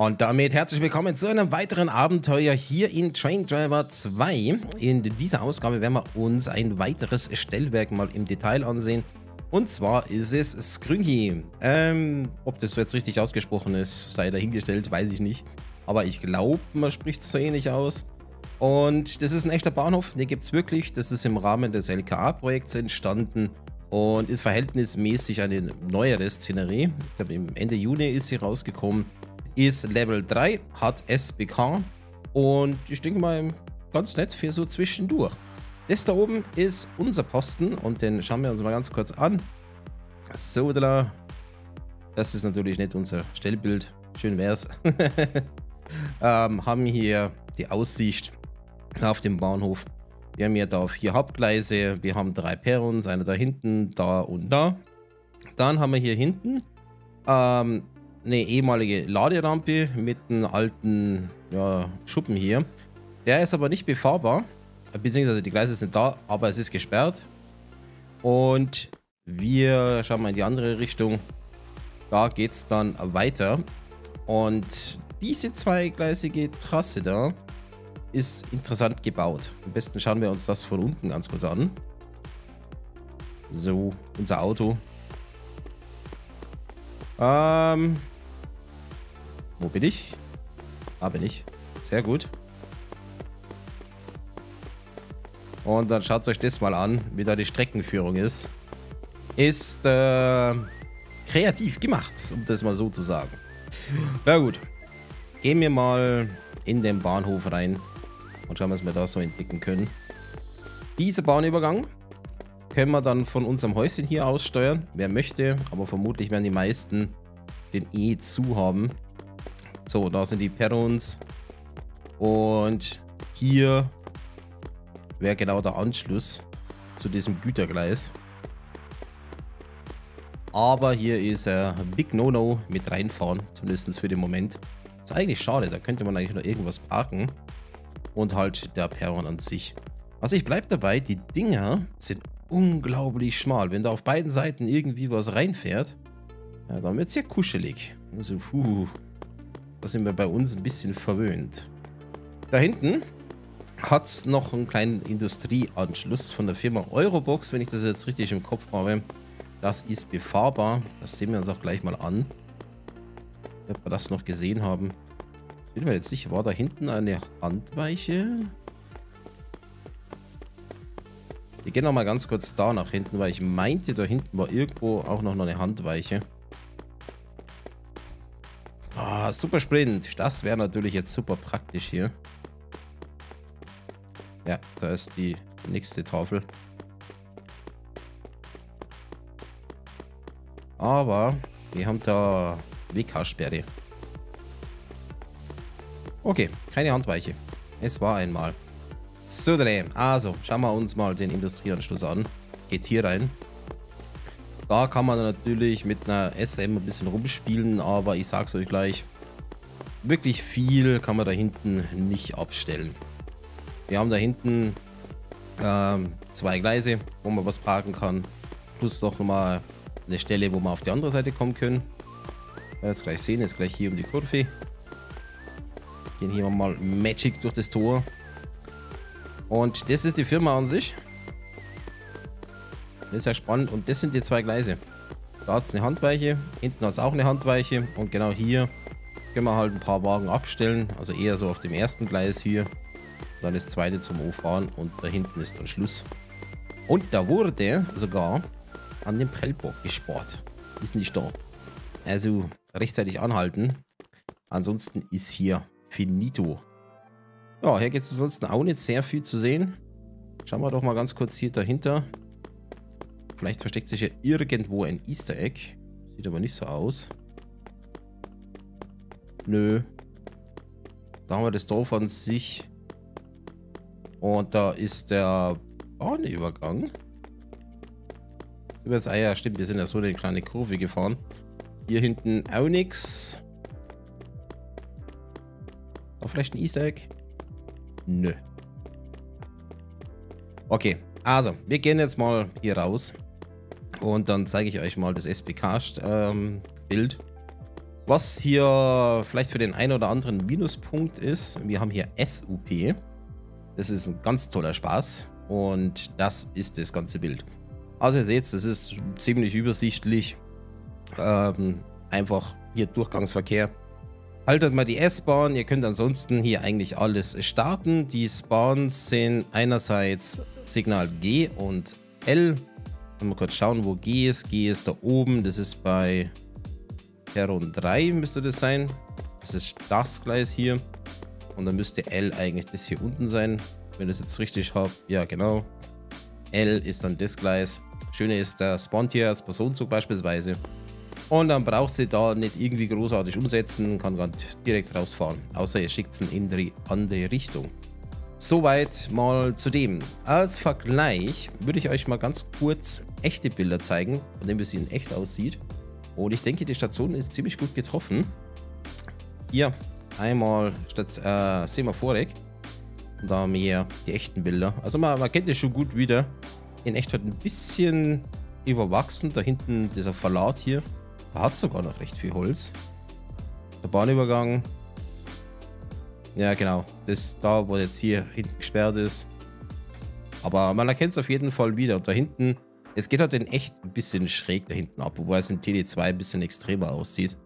Und damit herzlich willkommen zu einem weiteren Abenteuer hier in Train Driver 2. In dieser Ausgabe werden wir uns ein weiteres Stellwerk mal im Detail ansehen. Und zwar ist es Skrzynki. Ob das jetzt richtig ausgesprochen ist, sei dahingestellt, weiß ich nicht. Aber ich glaube, man spricht es so ähnlich aus. Und das ist ein echter Bahnhof, den gibt es wirklich. Das ist im Rahmen des LKA-Projekts entstanden und ist verhältnismäßig eine neuere Szenerie. Ich glaube, Ende Juni ist sie rausgekommen. Ist Level 3, hat SPK und ich denke mal ganz nett für so zwischendurch. Das da oben ist unser Posten und den schauen wir uns mal ganz kurz an. So, das ist natürlich nicht unser Stellbild, schön wär's. Haben hier die Aussicht auf den Bahnhof. Wir haben hier da 4 Hauptgleise, wir haben 3 Perrons, einer da hinten, da und da. Dann haben wir hier hinten eine ehemalige Laderampe mit einem alten Schuppen hier. Der ist aber nicht befahrbar, beziehungsweise die Gleise sind da, aber es ist gesperrt. Und wir schauen mal in die andere Richtung. Da geht es dann weiter. Und diese zweigleisige Trasse da ist interessant gebaut. Am besten schauen wir uns das von unten ganz kurz an. So, unser Auto. Wo bin ich? Da bin ich. Sehr gut. Und dann schaut euch das mal an, wie da die Streckenführung ist. Ist kreativ gemacht, um das mal so zu sagen. Na gut. Gehen wir mal in den Bahnhof rein und schauen, was wir da so entdecken können. Dieser Bahnübergang können wir dann von unserem Häuschen hier aus steuern, wer möchte, aber vermutlich werden die meisten den zu haben. So, da sind die Perrons und hier wäre genau der Anschluss zu diesem Gütergleis. Aber hier ist ein Big No-No mit reinfahren, zumindest für den Moment. Ist eigentlich schade, da könnte man eigentlich noch irgendwas parken und halt der Perron an sich. Also ich bleibe dabei, die Dinger sind unglaublich schmal. Wenn da auf beiden Seiten irgendwie was reinfährt, ja, dann wird es ja kuschelig. Also, da sind wir bei uns ein bisschen verwöhnt. Da hinten hat es noch einen kleinen Industrieanschluss von der Firma Eurobox, wenn ich das jetzt richtig im Kopf habe. Das ist befahrbar. Das sehen wir uns auch gleich mal an. Ob wir das noch gesehen haben. Bin mir jetzt sicher, war da hinten eine Handweiche? Wir gehen nochmal ganz kurz da nach hinten, weil ich meinte, da hinten war irgendwo auch noch eine Handweiche. Ah, super Sprint. Das wäre natürlich jetzt super praktisch hier. Ja, da ist die nächste Tafel. Aber wir haben da WK-Sperre. Okay, keine Handweiche. Es war einmal. So, also schauen wir uns mal den Industrieanschluss an. Geht hier rein. Da kann man natürlich mit einer SM ein bisschen rumspielen, aber ich sag's euch gleich, wirklich viel kann man da hinten nicht abstellen. Wir haben da hinten 2 Gleise, wo man was parken kann, plus noch mal eine Stelle, wo wir auf die andere Seite kommen können. Jetzt gleich sehen, jetzt gleich hier um die Kurve. Gehen hier mal Magic durch das Tor. Und das ist die Firma an sich. Das ist ja spannend. Und das sind die 2 Gleise. Da hat es eine Handweiche. Hinten hat es auch eine Handweiche. Und genau hier können wir halt ein paar Wagen abstellen. Also eher so auf dem ersten Gleis hier. Und dann das zweite zum O-Fahren. Und da hinten ist dann Schluss. Und da wurde sogar an dem Prellbock gespart. Ist nicht da. Also rechtzeitig anhalten. Ansonsten ist hier finito. Ja, hier gibt es ansonsten auch nicht sehr viel zu sehen. Schauen wir doch mal ganz kurz hier dahinter. Vielleicht versteckt sich hier irgendwo ein Easter Egg. Sieht aber nicht so aus. Nö. Da haben wir das Dorf an sich. Und da ist der Bahnübergang. Ah ja, stimmt, wir sind ja so eine kleine Kurve gefahren. Hier hinten auch nichts. Da vielleicht ein Easter Egg. Nö. Okay, also wir gehen jetzt mal hier raus und dann zeige ich euch mal das SPK-Bild, Was hier vielleicht für den einen oder anderen Minuspunkt ist, wir haben hier SUP. Das ist ein ganz toller Spaß und das ist das ganze Bild. Also ihr seht, das ist ziemlich übersichtlich. Einfach hier Durchgangsverkehr. Haltet mal die S-Bahn, ihr könnt ansonsten hier eigentlich alles starten. Die S-Bahns sind einerseits Signal G und L. Mal kurz schauen, wo G ist. G ist da oben, das ist bei Perron 3 müsste das sein. Das ist das Gleis hier. Und dann müsste L eigentlich das hier unten sein, wenn ich das jetzt richtig habe. Ja, genau. L ist dann das Gleis. Das Schöne ist, der spawnt hier als Personenzug beispielsweise. Und dann braucht sie da nicht irgendwie großartig umsetzen, kann ganz direkt rausfahren. Außer ihr schickt sie in die andere Richtung. Soweit mal zu dem. Als Vergleich würde ich euch mal ganz kurz echte Bilder zeigen, von dem es in echt aussieht. Und ich denke, die Station ist ziemlich gut getroffen. Hier einmal Semaphorek. Und da haben wir die echten Bilder. Also man kennt es schon gut wieder. In echt hat ein bisschen überwachsen. Da hinten dieser Verlat hier. Da hat sogar noch recht viel Holz. Der Bahnübergang. Ja genau, das da, wo jetzt hier hinten gesperrt ist. Aber man erkennt es auf jeden Fall wieder. Und da hinten, es geht halt in echt ein bisschen schräg da hinten ab, wobei es in TD2 ein bisschen extremer aussieht.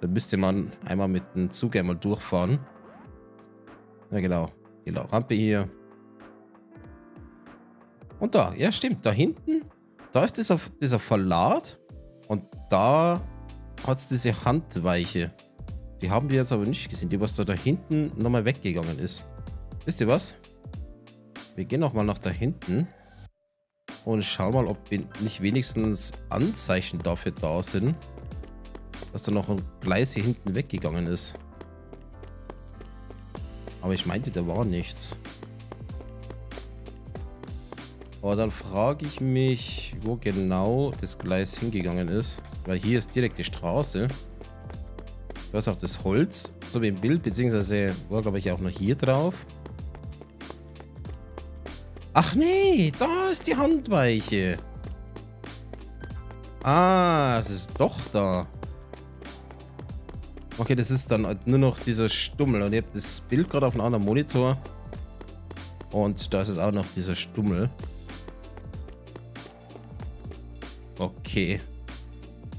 Da müsste man einmal mit dem Zug einmal durchfahren. Ja genau, die Rampe hier. Und da, ja stimmt, da hinten, da ist dieser Verlad und da hat es diese Handweiche. Die haben wir jetzt aber nicht gesehen, die was da hinten nochmal weggegangen ist. Wisst ihr was? Wir gehen nochmal nach da hinten und schauen mal, ob nicht wenigstens Anzeichen dafür da sind, dass da noch ein Gleis hier hinten weggegangen ist. Aber ich meinte, da war nichts. Aber dann frage ich mich, wo genau das Gleis hingegangen ist. Weil hier ist direkt die Straße. Da ist auch das Holz, so wie im Bild, beziehungsweise war, glaube ich, auch noch hier drauf. Ach nee, da ist die Handweiche. Ah, es ist doch da. Okay, das ist dann nur noch dieser Stummel. Und ihr habt das Bild gerade auf einem anderen Monitor. Und da ist es auch noch dieser Stummel. Okay.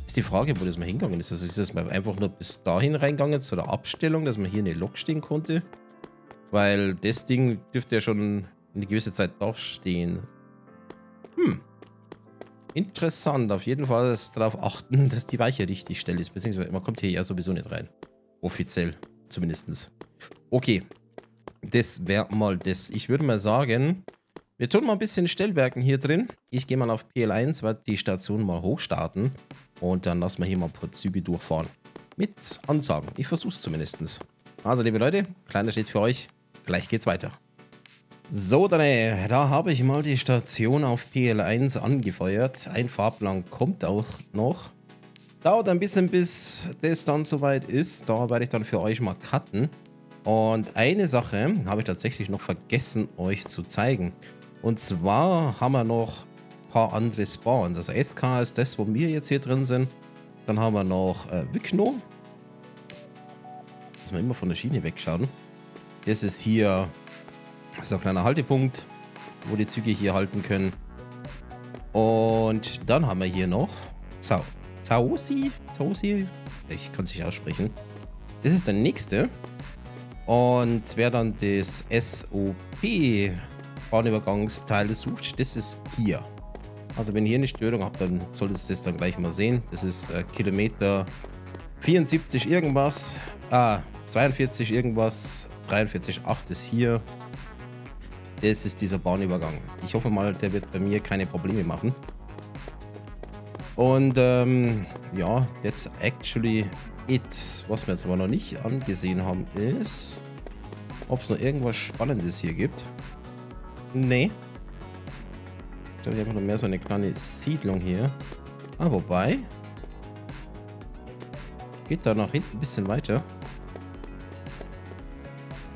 Ist die Frage, wo das mal hingegangen ist. Also ist das mal einfach nur bis dahin reingegangen zu der Abstellung, dass man hier eine Lok stehen konnte? Weil das Ding dürfte ja schon eine gewisse Zeit da stehen. Hm. Interessant. Auf jeden Fall darauf achten, dass die Weiche richtig schnell ist. Beziehungsweise man kommt hier ja sowieso nicht rein. Offiziell zumindest. Okay. Das wäre mal das. Ich würde mal sagen, wir tun mal ein bisschen Stellwerken hier drin. Ich gehe mal auf PL1, werde die Station mal hochstarten. Und dann lassen wir hier mal ein paar Züge durchfahren. Mit Ansagen. Ich versuche es zumindest. Also, liebe Leute, kleiner Schritt für euch. Gleich geht's weiter. So, dann, da habe ich mal die Station auf PL1 angefeuert. Ein Fahrplan kommt auch noch. Dauert ein bisschen, bis das dann soweit ist. Da werde ich dann für euch mal cutten. Und eine Sache habe ich tatsächlich noch vergessen, euch zu zeigen. Und zwar haben wir noch paar andere Spawns. Also SK ist das, wo wir jetzt hier drin sind. Dann haben wir noch Wykno. Dass wir immer von der Schiene wegschauen. Das ist hier so ein kleiner Haltepunkt, wo die Züge hier halten können. Und dann haben wir hier noch Zaosi. Zaosi? Ich kann es nicht aussprechen. Das ist der nächste. Und wer dann das SOP-Bahnübergangsteil sucht, das ist hier. Also wenn ihr hier eine Störung habt, dann solltet ihr das dann gleich mal sehen. Das ist Kilometer 74 irgendwas, 42 irgendwas, 43,8 ist hier. Das ist dieser Bahnübergang. Ich hoffe mal, der wird bei mir keine Probleme machen. Und ja, that's actually it. Was wir jetzt aber noch nicht angesehen haben ist, ob es noch irgendwas Spannendes hier gibt. Nee. Ich glaube, ich habe noch mehr so eine kleine Siedlung hier. Ah, wobei. Geht da nach hinten ein bisschen weiter.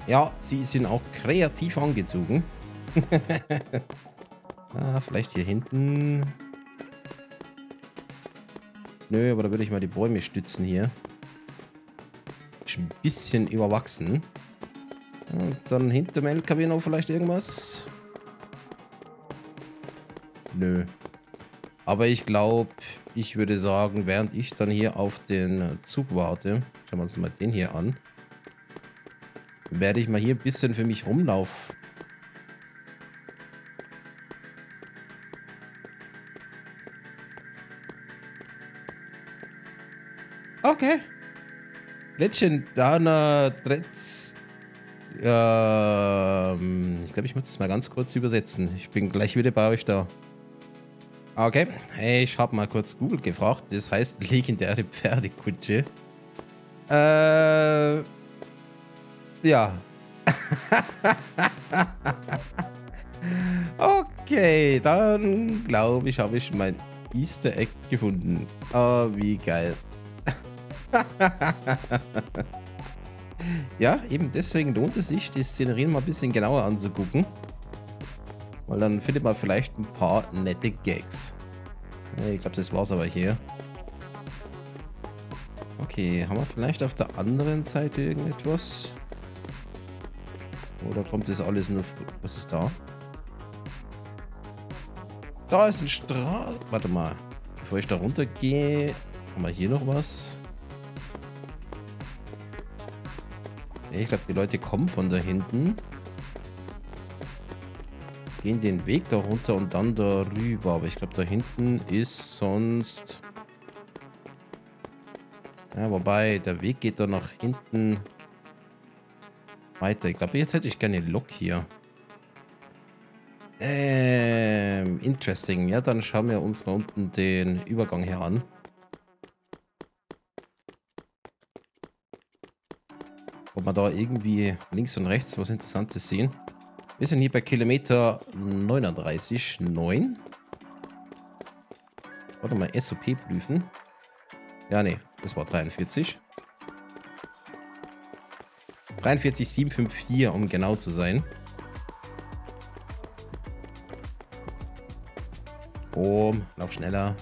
Ja, sie sind auch kreativ angezogen. Ah, vielleicht hier hinten. Nö, aber da würde ich mal die Bäume stützen hier. ist ein bisschen überwachsen. Und dann hinter dem LKW noch vielleicht irgendwas? Nö. Aber ich glaube, ich würde sagen, während ich dann hier auf den Zug warte, schauen wir uns mal den hier an, werde ich mal hier ein bisschen für mich rumlaufen. Okay. Legendana Dreds. Ich glaube, ich muss das mal ganz kurz übersetzen. Ich bin gleich wieder bei euch da. Okay, ich habe mal kurz Google gefragt. Das heißt legendäre Pferdekutsche. Ja. Okay, dann glaube ich, habe ich mein Easter Egg gefunden. Oh, wie geil. Ja, eben deswegen lohnt es sich, die Szenerien mal ein bisschen genauer anzugucken. Weil dann findet man vielleicht ein paar nette Gags. Ich glaube, das war's aber hier. Okay, haben wir vielleicht auf der anderen Seite irgendetwas? Oder kommt das alles nur... Was ist da? Da ist ein Strahl... Warte mal. Bevor ich da runtergehe, haben wir hier noch was? Ich glaube, die Leute kommen von da hinten. Gehen den Weg da runter und dann darüber. Aber ich glaube, da hinten ist sonst... Ja, wobei, der Weg geht da nach hinten weiter. Ich glaube, jetzt hätte ich gerne Lok hier. Interesting. Ja, dann schauen wir uns mal unten den Übergang hier an. Ob man da irgendwie links und rechts was Interessantes sehen. Wir sind hier bei Kilometer 39,9. Warte mal, SOP prüfen. Ja, nee, das war 43. 43,754, um genau zu sein. Oh, lauf schneller.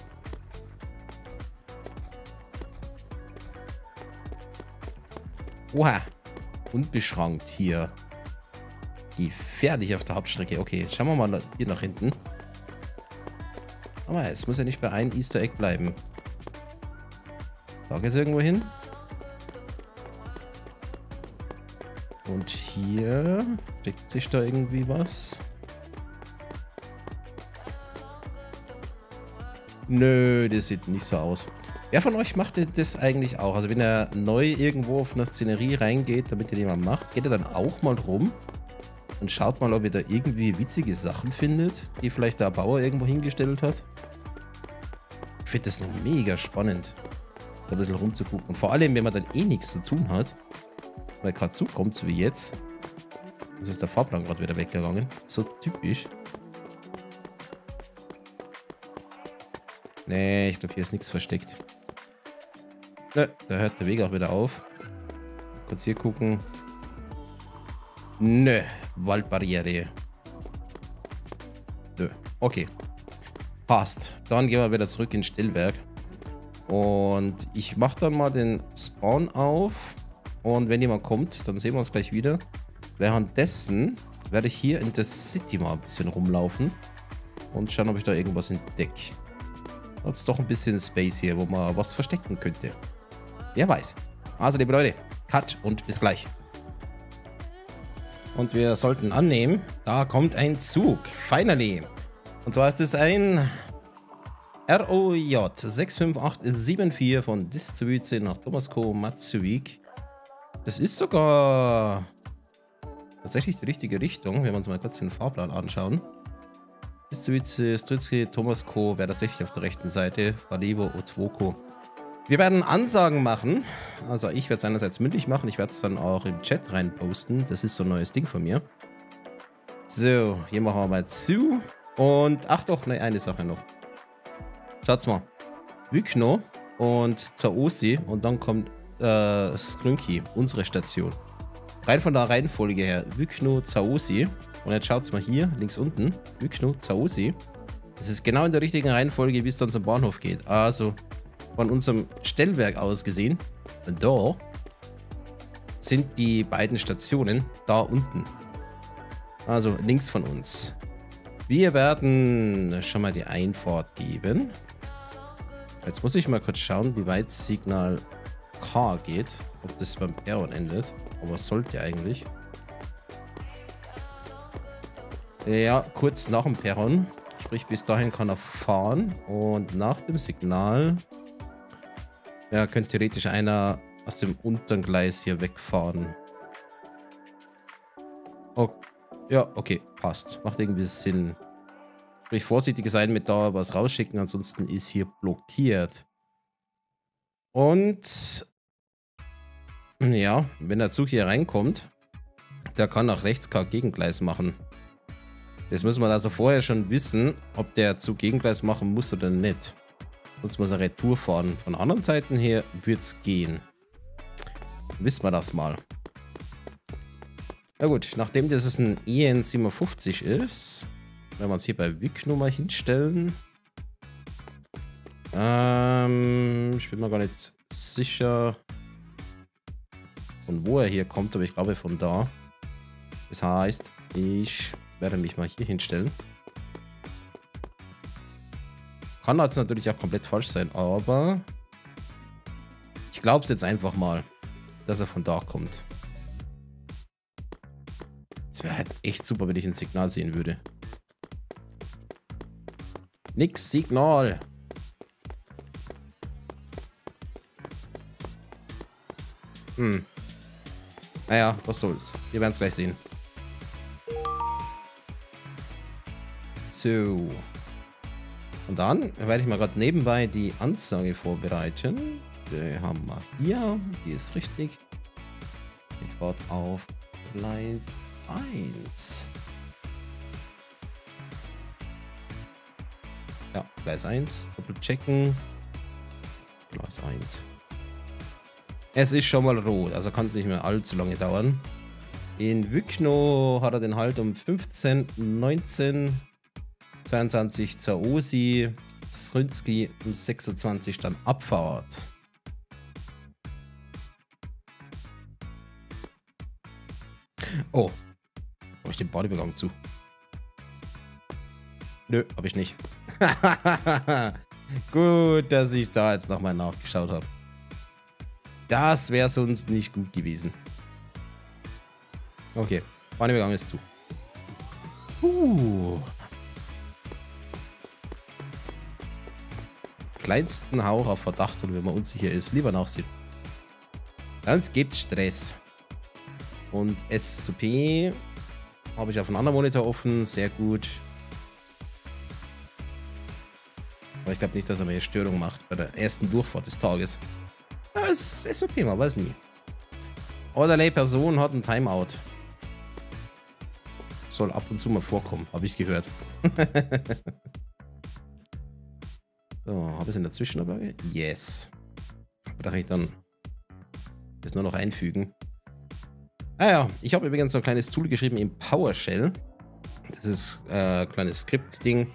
Oha. Unbeschrankt hier. Gefährlich auf der Hauptstrecke. Okay, jetzt schauen wir mal hier nach hinten. Aber es muss ja nicht bei einem Easter Egg bleiben. Da geht es irgendwo hin. Und hier steckt sich da irgendwie was. Nö, das sieht nicht so aus. Wer von euch macht das eigentlich auch? Also wenn er neu irgendwo auf eine Szenerie reingeht, damit er jemand macht, geht er dann auch mal rum und schaut mal, ob ihr da irgendwie witzige Sachen findet, die vielleicht der Bauer irgendwo hingestellt hat. Ich finde das mega spannend, da ein bisschen rumzugucken. Und vor allem, wenn man dann eh nichts zu tun hat, weil gerade zukommt, so wie jetzt. Das ist der Fahrplan gerade wieder weggegangen. So typisch. Nee, ich glaube, hier ist nichts versteckt. Nö, da hört der Weg auch wieder auf. Kurz hier gucken. Nö, Waldbarriere. Nö, okay. Passt. Dann gehen wir wieder zurück in Stellwerk. Und ich mache dann mal den Spawn auf. Und wenn jemand kommt, dann sehen wir uns gleich wieder. Währenddessen werde ich hier in der City mal ein bisschen rumlaufen. Und schauen, ob ich da irgendwas entdecke. Das ist doch ein bisschen Space hier, wo man was verstecken könnte. Wer weiß. Also, liebe Leute, Cut und bis gleich. Und wir sollten annehmen, da kommt ein Zug. Finally. Und zwar ist es ein ROJ 65874 von Distribuice nach Tomaszów, Mazowiecki. Das ist sogar tatsächlich die richtige Richtung, wenn wir uns mal kurz den Fahrplan anschauen. Stritzki, Tomaszów wäre tatsächlich auf der rechten Seite, Kowalewo, Otwock. Wir werden Ansagen machen, also ich werde es einerseits mündlich machen, ich werde es dann auch im Chat rein posten, das ist so ein neues Ding von mir. So, hier machen wir mal zu und ach doch, ne, eine Sache noch. Schaut's mal, Wykno und Zaosie und dann kommt Skrzynki, unsere Station. Rein von der Reihenfolge her, Wykno, Zaosie. Und jetzt schaut mal hier, links unten, Wykno, Zaosie. Das ist genau in der richtigen Reihenfolge, wie es dann zum Bahnhof geht. Also von unserem Stellwerk aus gesehen, da sind die beiden Stationen da unten. Also links von uns. Wir werden schon mal die Einfahrt geben. Jetzt muss ich mal kurz schauen, wie weit Signal K geht. Ob das beim R endet. Aber es sollte eigentlich. Ja, kurz nach dem Perron. Sprich, bis dahin kann er fahren. Und nach dem Signal ja, könnte theoretisch einer aus dem unteren Gleis hier wegfahren. Oh, ja, okay, passt. Macht irgendwie Sinn. Sprich, vorsichtig sein mit da was rausschicken, ansonsten ist hier blockiert. Und ja, wenn der Zug hier reinkommt, der kann nach rechts kein Gegengleis machen. Das muss man also vorher schon wissen, ob der Zug Gegengleis machen muss oder nicht. Sonst muss er Retour fahren. Von anderen Seiten her wird es gehen. Wissen wir das mal. Na gut, nachdem das es ein EN57 ist, wenn wir uns hier bei Wykno mal hinstellen. Ich bin mir gar nicht sicher, von wo er hier kommt, aber ich glaube von da. Das heißt, ich werde mich mal hier hinstellen. Kann das natürlich auch komplett falsch sein, aber ich glaube es jetzt einfach mal, dass er von da kommt. Es wäre halt echt super, wenn ich ein Signal sehen würde. Nix Signal. Hm. Naja, was soll's. Wir werden es gleich sehen. So. Und dann werde ich mal gerade nebenbei die Anzeige vorbereiten. Die haben wir hier. Die ist richtig. Ich warte auf Gleis 1. Ja, Gleis 1. Doppelchecken. Gleis 1. Es ist schon mal rot, also kann es nicht mehr allzu lange dauern. In Wykno hat er den Halt um 15, 19, 22 Zaosie, Skrzynki um 26 dann Abfahrt. Oh, habe ich den Badebegang zu? Nö, habe ich nicht. Gut, dass ich da jetzt nochmal nachgeschaut habe. Das wäre sonst nicht gut gewesen. Okay, Bahnübergang ist zu. Kleinsten Hauch auf Verdacht und wenn man unsicher ist, lieber nachsehen. Sonst gibt's Stress. Und SUP habe ich auf einem anderen Monitor offen, sehr gut. Aber ich glaube nicht, dass er mir eine Störung macht bei der ersten Durchfahrt des Tages. Das ist okay, man weiß nie. Orderley Person hat ein Timeout. Soll ab und zu mal vorkommen, habe ich gehört. So, habe ich es in der Zwischenablage? Yes. Da kann ich dann das nur noch einfügen. Ah ja, ich habe übrigens so ein kleines Tool geschrieben im PowerShell. Das ist ein kleines Skript-Ding.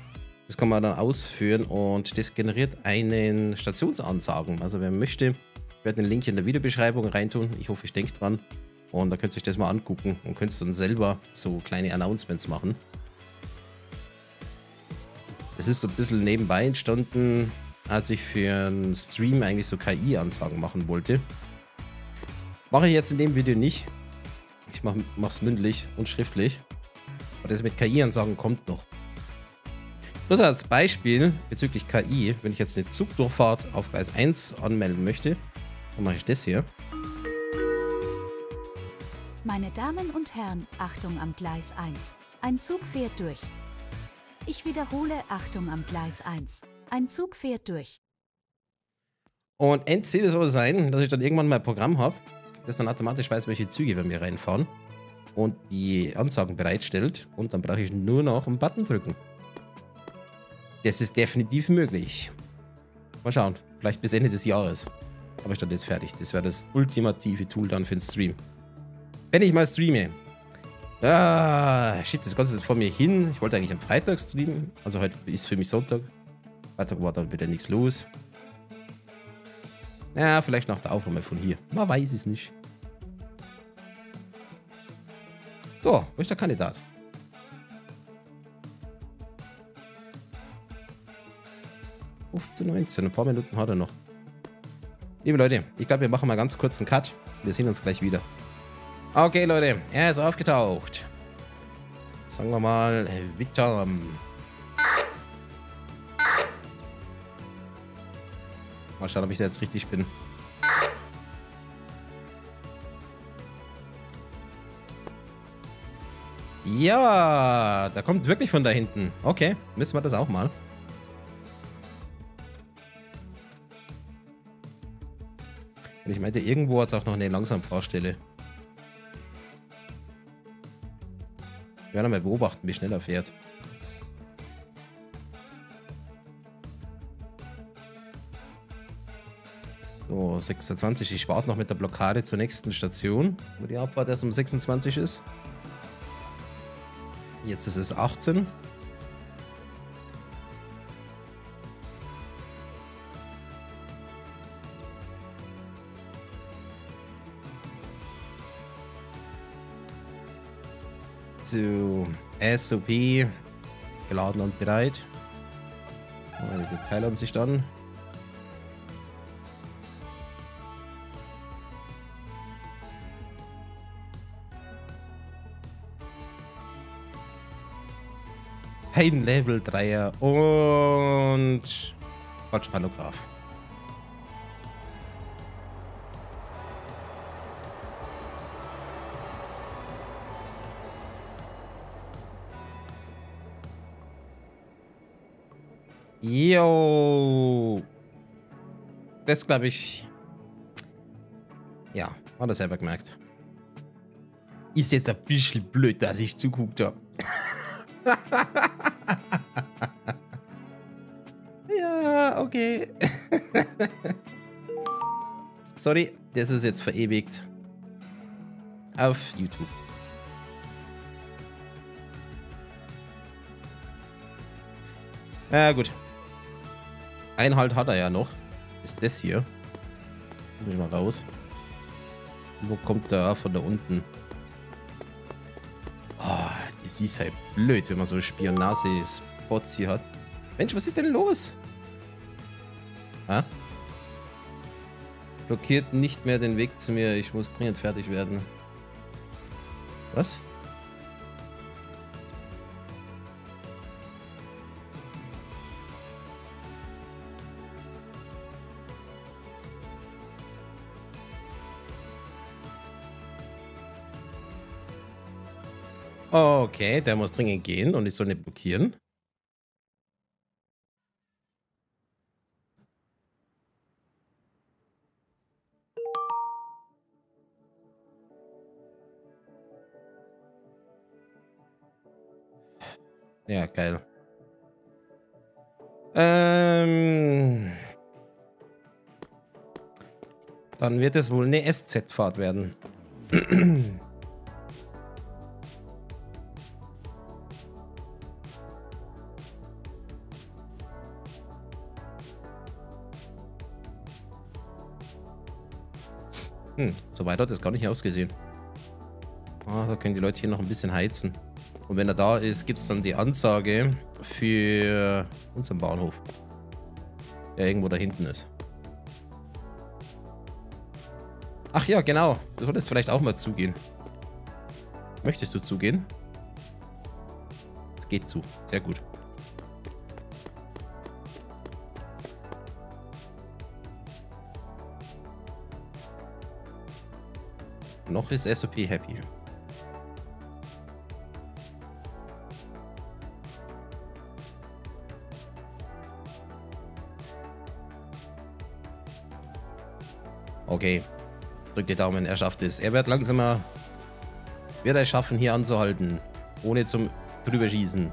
Das kann man dann ausführen und das generiert einen Stationsansagen. Also wer möchte, ich werde den Link in der Videobeschreibung reintun. Ich hoffe, ich denke dran. Und da könnt ihr euch das mal angucken und könnt dann selber so kleine Announcements machen. Das ist so ein bisschen nebenbei entstanden, als ich für einen Stream eigentlich so KI-Ansagen machen wollte. Mache ich jetzt in dem Video nicht. Ich mache es mündlich und schriftlich. Aber das mit KI-Ansagen kommt noch. Bloß als Beispiel bezüglich KI, wenn ich jetzt eine Zugdurchfahrt auf Gleis 1 anmelden möchte, dann mache ich das hier. Meine Damen und Herren, Achtung am Gleis 1. Ein Zug fährt durch. Ich wiederhole, Achtung am Gleis 1. Ein Zug fährt durch. Und Endziel soll es sein, dass ich dann irgendwann mein Programm habe, das dann automatisch weiß, welche Züge bei mir reinfahren und die Ansagen bereitstellt. Und dann brauche ich nur noch einen Button drücken. Das ist definitiv möglich. Mal schauen, vielleicht bis Ende des Jahres. Aber ich bin jetzt fertig. Das wäre das ultimative Tool dann für den Stream. Wenn ich mal streame. Ich schiebe das Ganze vor mir hin. Ich wollte eigentlich am Freitag streamen. Also heute ist für mich Sonntag. Freitag war dann wieder nichts los. Ja, vielleicht nach der Aufnahme von hier. Man weiß es nicht. So, welcher Kandidat? Zu 19, ein paar Minuten hat er noch. Liebe Leute, ich glaube, wir machen mal ganz kurz einen Cut. Wir sehen uns gleich wieder. Okay, Leute, er ist aufgetaucht. Sagen wir mal, Wittam. Mal schauen, ob ich da jetzt richtig bin. Ja, da kommt wirklich von da hinten. Okay, müssen wir das auch mal. Und ich meinte, irgendwo hat es auch noch eine langsame Fahrstelle. Wir werden mal beobachten, wie schnell er fährt. So, 26. Ich warte noch mit der Blockade zur nächsten Station, wo die Abfahrt erst um 26 ist. Jetzt ist es 18. So, SOP, geladen und bereit. Die Detail an sich dann. Ein Level 3er und Quatsch, Pantograph. Yo! Das glaube ich. Ja, hat er selber gemerkt. Ist jetzt ein bisschen blöd, dass ich zuguckt habe. Ja, okay. Sorry, das ist jetzt verewigt. Auf YouTube. Ja, gut. Einhalt hat er ja noch. Ist das hier. Muss ich mal raus. Wo kommt der von da unten? Oh, das ist halt blöd, wenn man so Spionage-Spots hier hat. Mensch, was ist denn los? Ha? Blockiert nicht mehr den Weg zu mir. Ich muss dringend fertig werden. Was? Okay, der muss dringend gehen und ich soll nicht blockieren. Ja, geil. Dann wird es wohl eine SZ-Fahrt werden. So weit hat das gar nicht ausgesehen. Ah, da können die Leute hier noch ein bisschen heizen. Und wenn er da ist, gibt es dann die Ansage für unseren Bahnhof, der irgendwo da hinten ist. Ach ja, genau. Du solltest vielleicht auch mal zugehen. Möchtest du zugehen? Es geht zu. Sehr gut. Noch ist SOP happy. Okay. Drückt die Daumen, er schafft es. Er wird langsamer. Wird er schaffen, hier anzuhalten. Ohne zum Drüberschießen.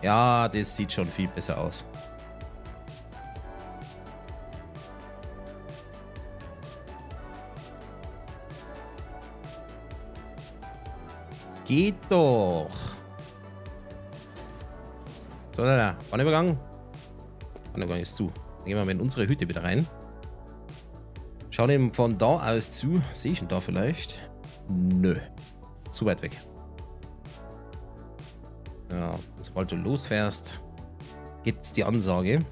Ja, das sieht schon viel besser aus. Geht doch. So, da, Bahnübergang. Haupteingang ist zu. Dann gehen wir mal in unsere Hütte wieder rein. Schauen eben von da aus zu. Sehe ich ihn da vielleicht? Nö. Zu weit weg. Ja, sobald du losfährst, gibt es die Ansage.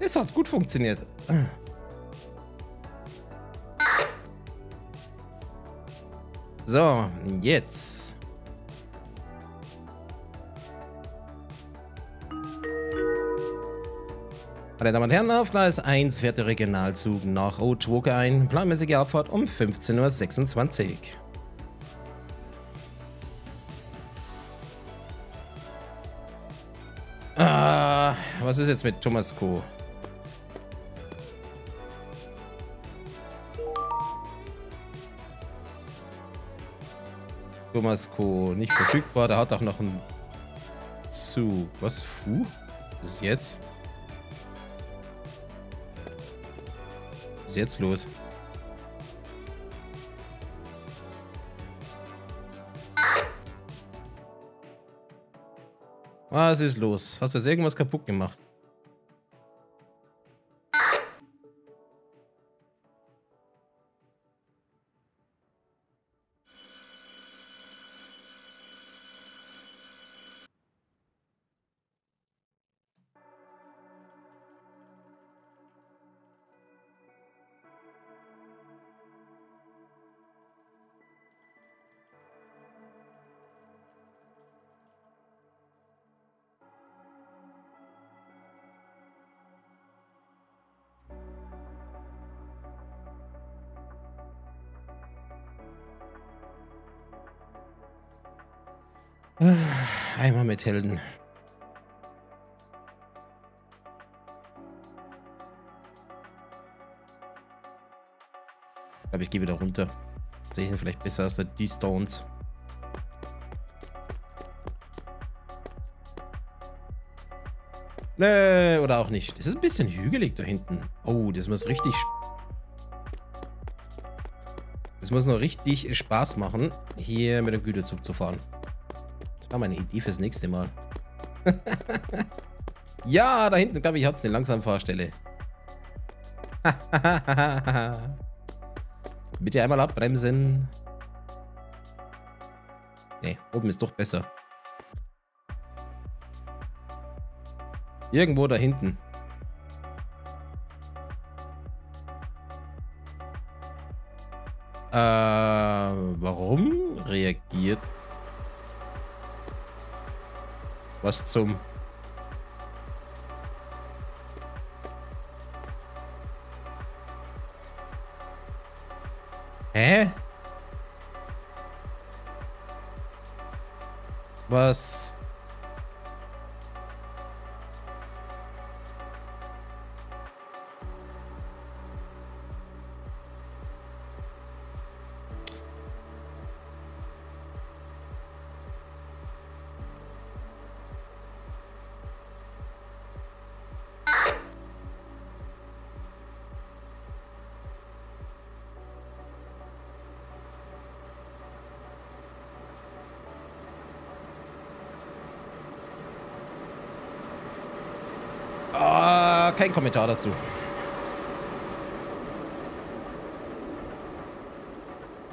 Es hat gut funktioniert. So, jetzt. Meine Damen und Herren, auf Gleis 1 fährt der Regionalzug nach Otwock ein. Planmäßige Abfahrt um 15:26 Uhr. Was ist jetzt mit Thomas Co.? Thomas Co. nicht verfügbar. Da hat auch noch ein Zug. Was? Fu? Was ist jetzt? Was ist jetzt los? Was ist los? Hast du jetzt irgendwas kaputt gemacht? Einmal mit Helden. Ich glaube, ich gehe wieder runter. Sehe ich ihn vielleicht besser aus der Distance. Nee, oder auch nicht. Das ist ein bisschen hügelig da hinten. Oh, das muss richtig... Das muss noch richtig Spaß machen, hier mit dem Güterzug zu fahren. Das war meine Idee fürs nächste Mal. Ja, da hinten, glaube ich, hat es eine Langsamfahrstelle. Bitte einmal abbremsen. Ne, oben ist doch besser. Irgendwo da hinten. Warum reagiert... Was zum... Hä? Was? Kein Kommentar dazu.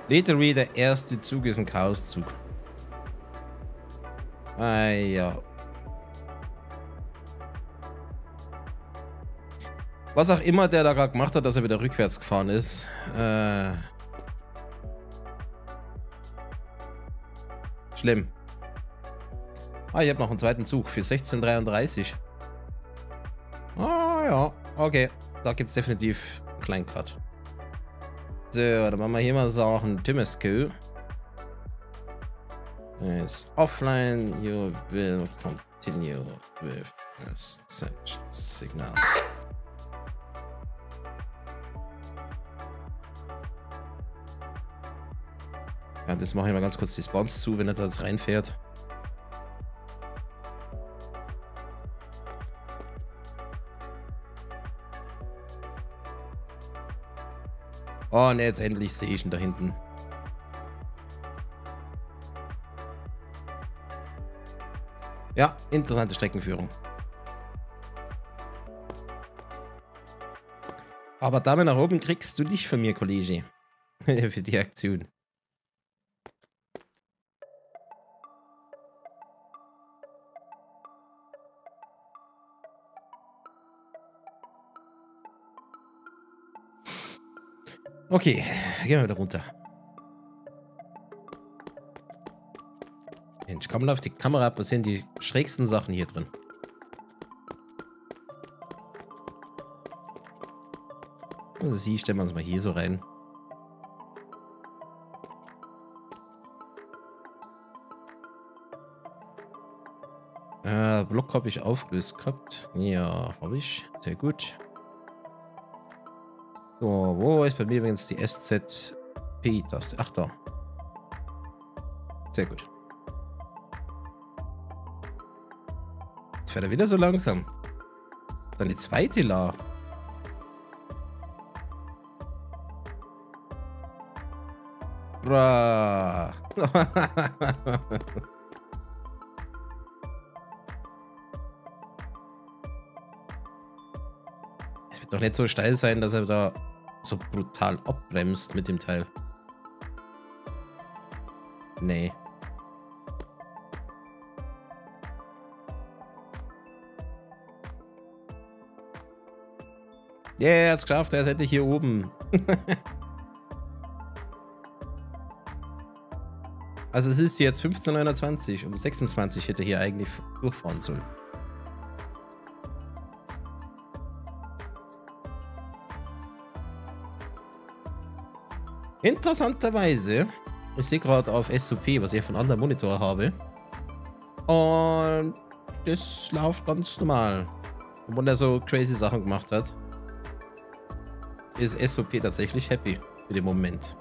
Literally, der erste Zug ist ein Chaoszug. Ah ja. Was auch immer der da gerade gemacht hat, dass er wieder rückwärts gefahren ist. Schlimm. Ah, ich habe noch einen zweiten Zug für 16:33 Uhr. Ja, okay. Da gibt es definitiv einen kleinen Cut. So, dann machen wir hier mal so auch ein Timesco. Yes, offline, you will continue with this signal. Ja, das mache ich mal ganz kurz die Spawns zu, wenn er da jetzt reinfährt. Oh ne, jetzt endlich sehe ich ihn da hinten. Ja, interessante Streckenführung. Aber Daumen nach oben kriegst du nicht von mir, Kollege. Für die Aktion. Okay, gehen wir wieder runter. Mensch, komm mal auf die Kamera ab, was sind die schrägsten Sachen hier drin? Also sie, stellen wir uns mal hier so rein. Block habe ich aufgelöst gehabt. Ja, habe ich. Sehr gut. So, wo ist bei mir übrigens die SZP-Taste? Ach da. Sehr gut. Jetzt fährt er wieder so langsam. Dann die zweite La. Bra. Es wird doch nicht so steil sein, dass er da so brutal abbremst mit dem Teil. Nee. Yeah, hat's geschafft, er ist endlich hier oben. Also es ist jetzt 15:29, um 26 hätte er hier eigentlich durchfahren sollen. Interessanterweise, ich sehe gerade auf SOP, was ich von anderen Monitor habe. Und das läuft ganz normal. Obwohl er so crazy Sachen gemacht hat, ist SOP tatsächlich happy für den Moment.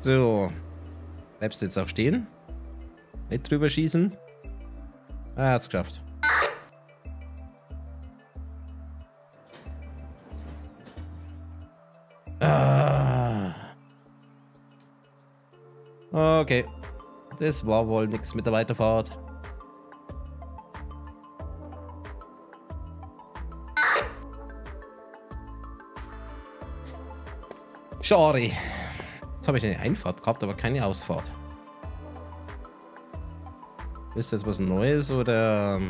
So. Bleibst du jetzt auch stehen? Nicht drüber schießen? Ah, hat's geschafft. Ah. Okay. Das war wohl nichts mit der Weiterfahrt. Sorry. Habe ich eine Einfahrt gehabt, aber keine Ausfahrt. Ist das was Neues oder?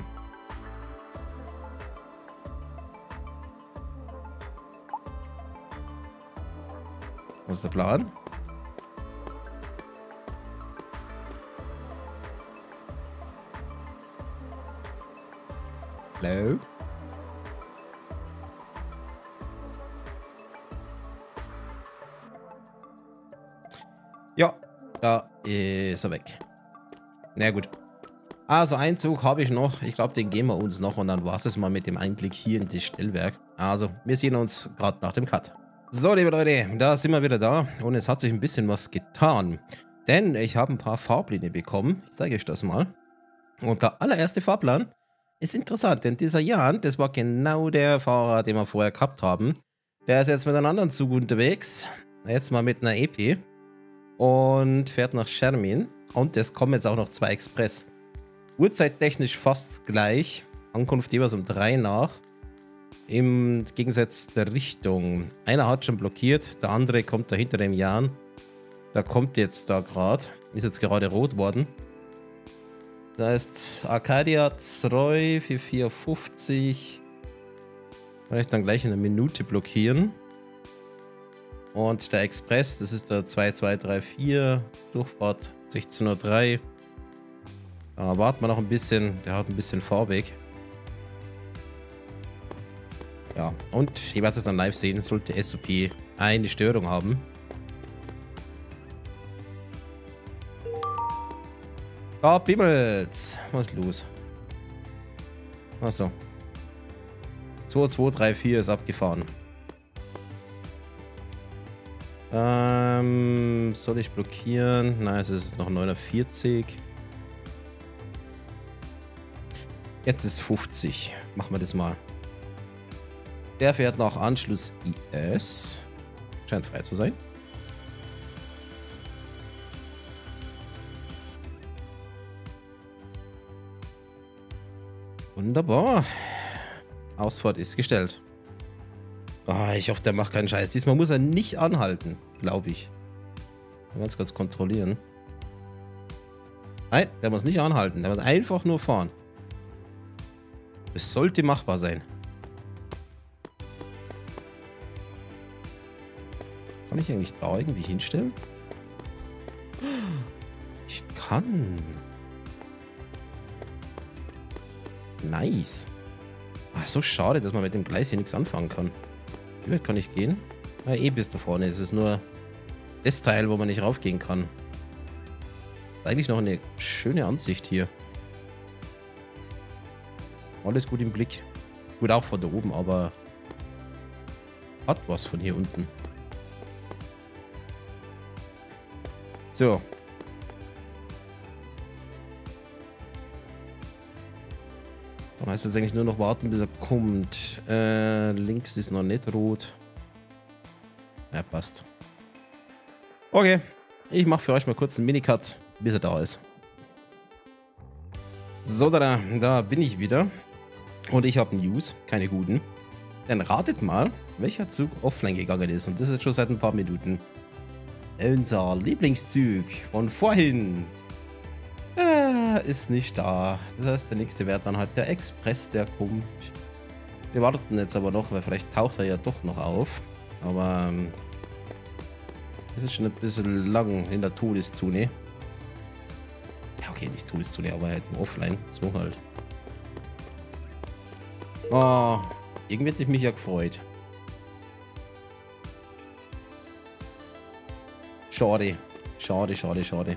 Was ist der Plan? Hallo? Ja, da ist er weg. Na gut. Also einen Zug habe ich noch. Ich glaube, den gehen wir uns noch und dann war es mal mit dem Einblick hier in das Stellwerk. Also, wir sehen uns gerade nach dem Cut. So, liebe Leute, da sind wir wieder da und es hat sich ein bisschen was getan. Denn ich habe ein paar Fahrpläne bekommen. Ich zeige euch das mal. Und der allererste Fahrplan ist interessant, denn dieser Jan, das war genau der Fahrer, den wir vorher gehabt haben. Der ist jetzt mit einem anderen Zug unterwegs. Jetzt mal mit einer EP. Und fährt nach Schermin. Und es kommen jetzt auch noch 2 Express. Uhrzeittechnisch fast gleich. Ankunft jeweils um 3 nach. Im Gegensatz der Richtung. Einer hat schon blockiert. Der andere kommt da hinter dem Jan. Der kommt jetzt da gerade. Ist jetzt gerade rot worden. Da ist Arcadia 3 für 4,50. Kann ich dann gleich in einer Minute blockieren. Und der Express, das ist der 2234, Durchfahrt 16:03 Uhr. Da warten wir noch ein bisschen, der hat ein bisschen Fahrweg. Ja, und ich werde es dann live sehen, sollte SOP eine Störung haben. Da bimmelt's. Was ist los? Achso. 2234 ist abgefahren. Soll ich blockieren? Nein, es ist noch 49. Jetzt ist 50. Machen wir das mal. Der fährt nach Anschluss IS. Scheint frei zu sein. Wunderbar. Ausfahrt ist gestellt. Oh, ich hoffe, der macht keinen Scheiß. Diesmal muss er nicht anhalten, glaube ich. Ganz kurz kontrollieren. Nein, der muss nicht anhalten. Der muss einfach nur fahren. Es sollte machbar sein. Kann ich eigentlich da irgendwie hinstellen? Ich kann. Nice. Ach, so schade, dass man mit dem Gleis hier nichts anfangen kann. Wie weit kann ich gehen? Na, eh bis da vorne. Es ist nur das Teil, wo man nicht raufgehen kann. Ist eigentlich noch eine schöne Ansicht hier. Alles gut im Blick. Gut, auch von da oben, aber hat was von hier unten. So. Dann heißt es eigentlich nur noch warten, bis er kommt. Links ist noch nicht rot. Ja, passt. Okay. Ich mache für euch mal kurz einen Minicut, bis er da ist. So, da bin ich wieder. Und ich habe News, keine guten. Dann ratet mal, welcher Zug offline gegangen ist. Und das ist schon seit ein paar Minuten. Unser Lieblingszug von vorhin ist nicht da. Das heißt, der nächste wäre dann halt der Express, der kommt. Wir warten jetzt aber noch, weil vielleicht taucht er ja doch noch auf. Aber es ist schon ein bisschen lang in der Todeszone. Ja, okay, nicht Todeszone, aber halt im Offline. So halt. Oh, irgendwie hätte ich mich ja gefreut. Schade. Schade, schade, schade.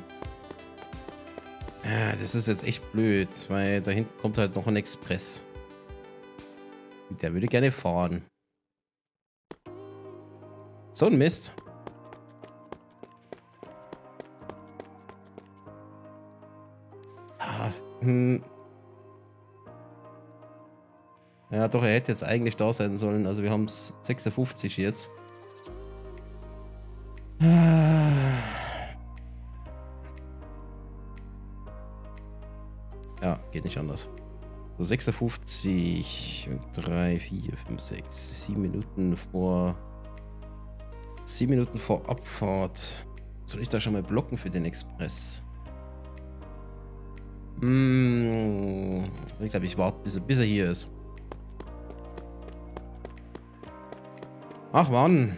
Das ist jetzt echt blöd, weil da hinten kommt halt noch ein Express. Und der würde gerne fahren. So ein Mist. Ah, ja, doch, er hätte jetzt eigentlich da sein sollen. Also wir haben es 56 jetzt. Ja, geht nicht anders. So 56, 3, 4, 5, 6, 7 Minuten vor. 7 Minuten vor Abfahrt. Soll ich da schon mal blocken für den Express? Ich glaube, ich warte, bis er hier ist. Ach Mann.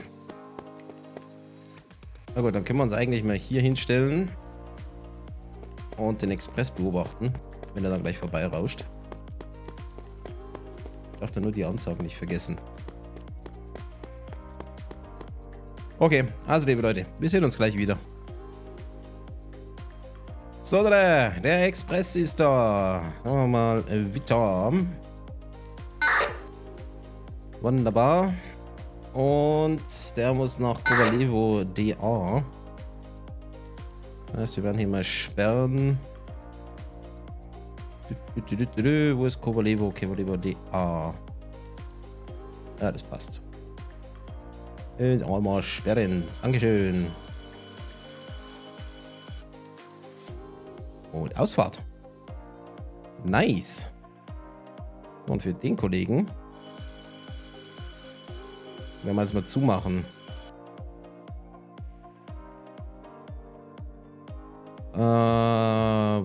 Na gut, dann können wir uns eigentlich mal hier hinstellen und den Express beobachten, wenn er dann gleich vorbei rauscht. Ich darf da nur die Ansagen nicht vergessen. Okay, also liebe Leute, wir sehen uns gleich wieder. So, der Express ist da. Schauen wir mal weiter. Wunderbar. Und der muss nach Kowalewo DA. Das heißt, wir werden hier mal sperren. Wo ist Kowalewo? Kowalewo DA. Ja, das passt. Und einmal sperren. Dankeschön. Und Ausfahrt. Nice. Und für den Kollegen wenn wir es mal zumachen.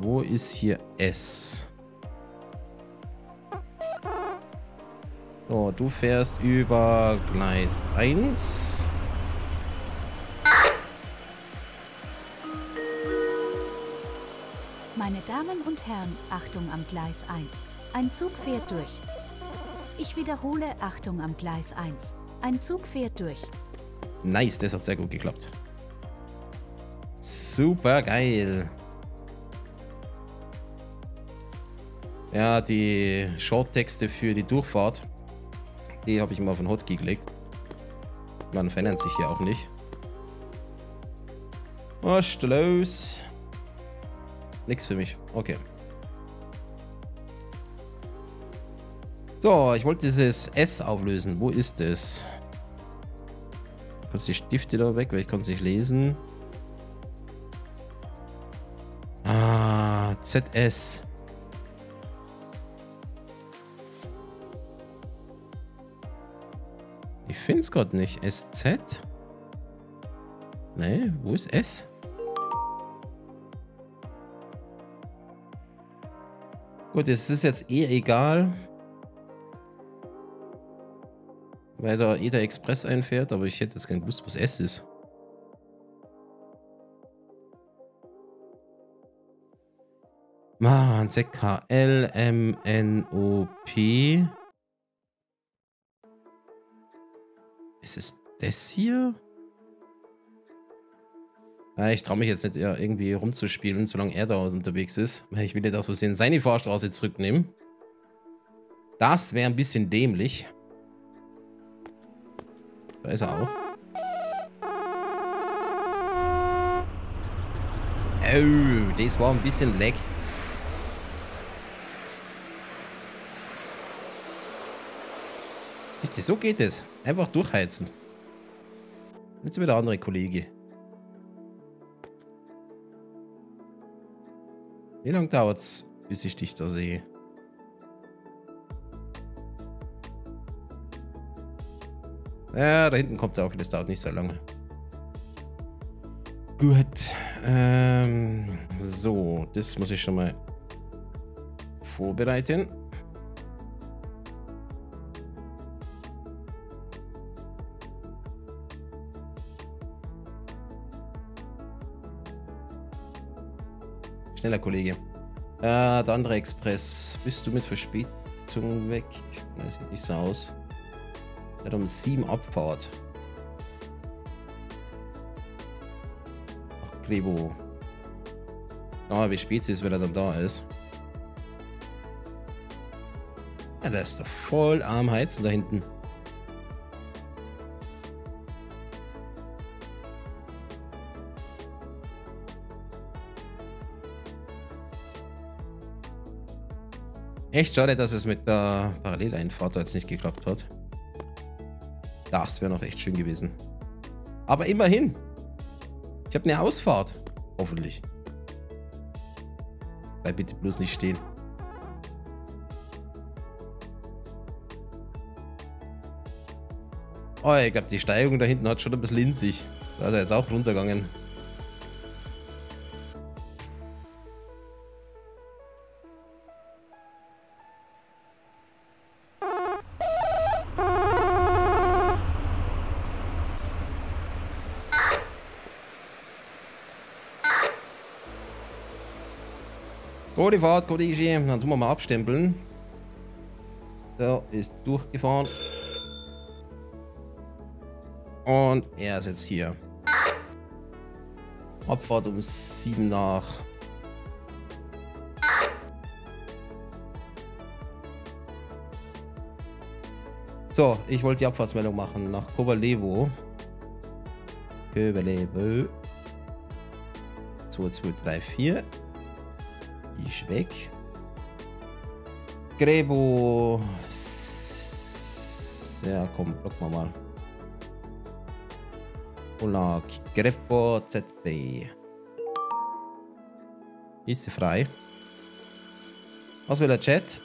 Wo ist hier S? So, du fährst über Gleis 1. Meine Damen und Herren, Achtung am Gleis 1. Ein Zug fährt durch. Ich wiederhole, Achtung am Gleis 1. Ein Zug fährt durch. Nice, das hat sehr gut geklappt. Super geil. Ja, die Shorttexte für die Durchfahrt, die habe ich mal auf den Hotkey gelegt. Man verändert sich hier auch nicht. Oh, Stöß. Nix für mich. Okay. So, ich wollte dieses S auflösen. Wo ist es? Kurz die Stifte da weg, weil ich konnte es nicht lesen. Ah, ZS. Ich finde es gerade nicht. SZ? Nee, wo ist S? Gut, es ist jetzt eh egal. Weil da eh der Express einfährt, aber ich hätte jetzt gern gewusst, was S ist. Mann, ZKL, MNOP. Ist es das hier? Ja, ich traue mich jetzt nicht, ja, irgendwie rumzuspielen, solange er da unterwegs ist. Ich will ja aus Versehen seine Fahrstraße zurücknehmen. Das wäre ein bisschen dämlich. Da ist er auch. Oh, das war ein bisschen lag. So geht es. Einfach durchheizen. Jetzt wieder der andere Kollege. Wie lange dauert es, bis ich dich da sehe? Ja, da hinten kommt er auch. Das dauert nicht so lange. Gut. So, das muss ich schon mal vorbereiten. Schneller, Kollege. Der andere Express. Bist du mit Verspätung weg? Das sieht nicht so aus. Der hat um 7 Abfahrt. Ach, Klebo. Ah, wie spät es ist, wenn er dann da ist. Ja, der ist doch voll am Heizen da hinten. Echt schade, dass es mit der Paralleleinfahrt jetzt nicht geklappt hat. Das wäre noch echt schön gewesen. Aber immerhin. Ich habe eine Ausfahrt. Hoffentlich. Bleib bitte bloß nicht stehen. Oh, ich glaube, die Steigung da hinten hat schon ein bisschen in sich. Da ist er jetzt auch runtergegangen. Gute Fahrt, Kollege. Dann tun wir mal abstempeln. Der ist durchgefahren. Und er ist jetzt hier. Abfahrt um 7 nach. So, ich wollte die Abfahrtsmeldung machen nach Kowalewo. Kowalewo. 2234. Ist weg. Grebo. Ja, komm, blocken wir mal. Ola, Grebo, ZB. Ist sie frei. Was will der Chat?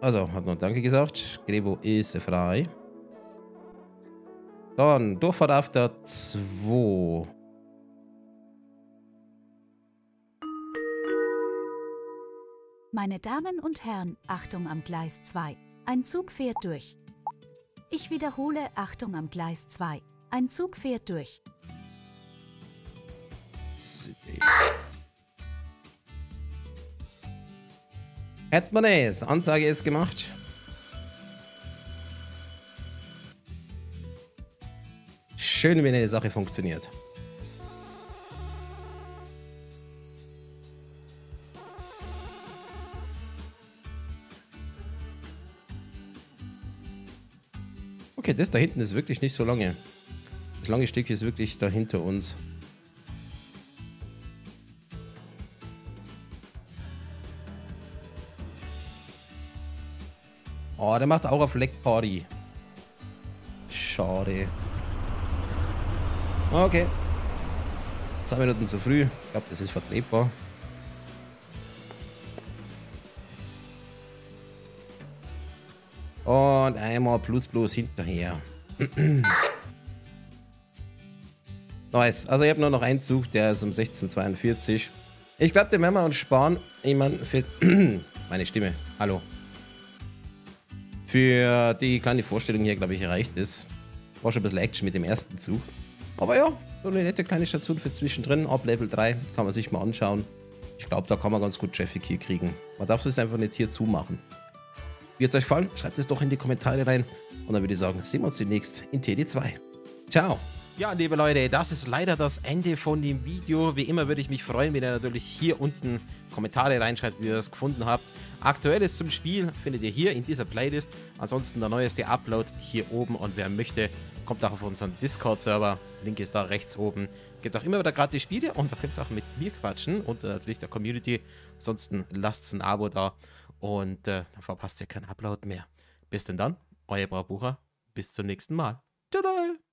Also, hat noch Danke gesagt. Grebo ist sie frei. Dann, Durchfahrt auf der 2. Meine Damen und Herren, Achtung am Gleis 2. Ein Zug fährt durch. Ich wiederhole, Achtung am Gleis 2. Ein Zug fährt durch. Hätten wir es. Ansage ist gemacht. Schön, wenn eine Sache funktioniert. Okay, das da hinten ist wirklich nicht so lange. Das lange Stück ist wirklich da hinter uns. Oh, der macht auch auf Leg Party. Schade. Okay. 2 Minuten zu früh. Ich glaube, das ist vertretbar. Und einmal plus hinterher. Nice. Also ich habe nur noch einen Zug, der ist um 16:42. Ich glaube, den werden wir uns sparen. Ich meine, für... Meine Stimme. Hallo. Für die kleine Vorstellung hier, glaube ich, erreicht ist. War schon ein bisschen Action mit dem ersten Zug. Aber ja, so eine nette kleine Station für zwischendrin. Ab Level 3 kann man sich mal anschauen. Ich glaube, da kann man ganz gut Traffic hier kriegen. Man darf es einfach nicht hier zumachen. Wie hat es euch gefallen? Schreibt es doch in die Kommentare rein. Und dann würde ich sagen, sehen wir uns demnächst in TD2. Ciao! Ja, liebe Leute, das ist leider das Ende von dem Video. Wie immer würde ich mich freuen, wenn ihr natürlich hier unten Kommentare reinschreibt, wie ihr es gefunden habt. Aktuelles zum Spiel findet ihr hier in dieser Playlist. Ansonsten der neueste Upload hier oben. Und wer möchte, kommt auch auf unseren Discord-Server. Link ist da rechts oben. Gibt auch immer wieder gratis Spiele und da könnt ihr auch mit mir quatschen und natürlich der Community. Ansonsten lasst ein Abo da und dann verpasst ihr keinen Upload mehr. Bis denn dann, euer Braubucher. Bis zum nächsten Mal. Tada!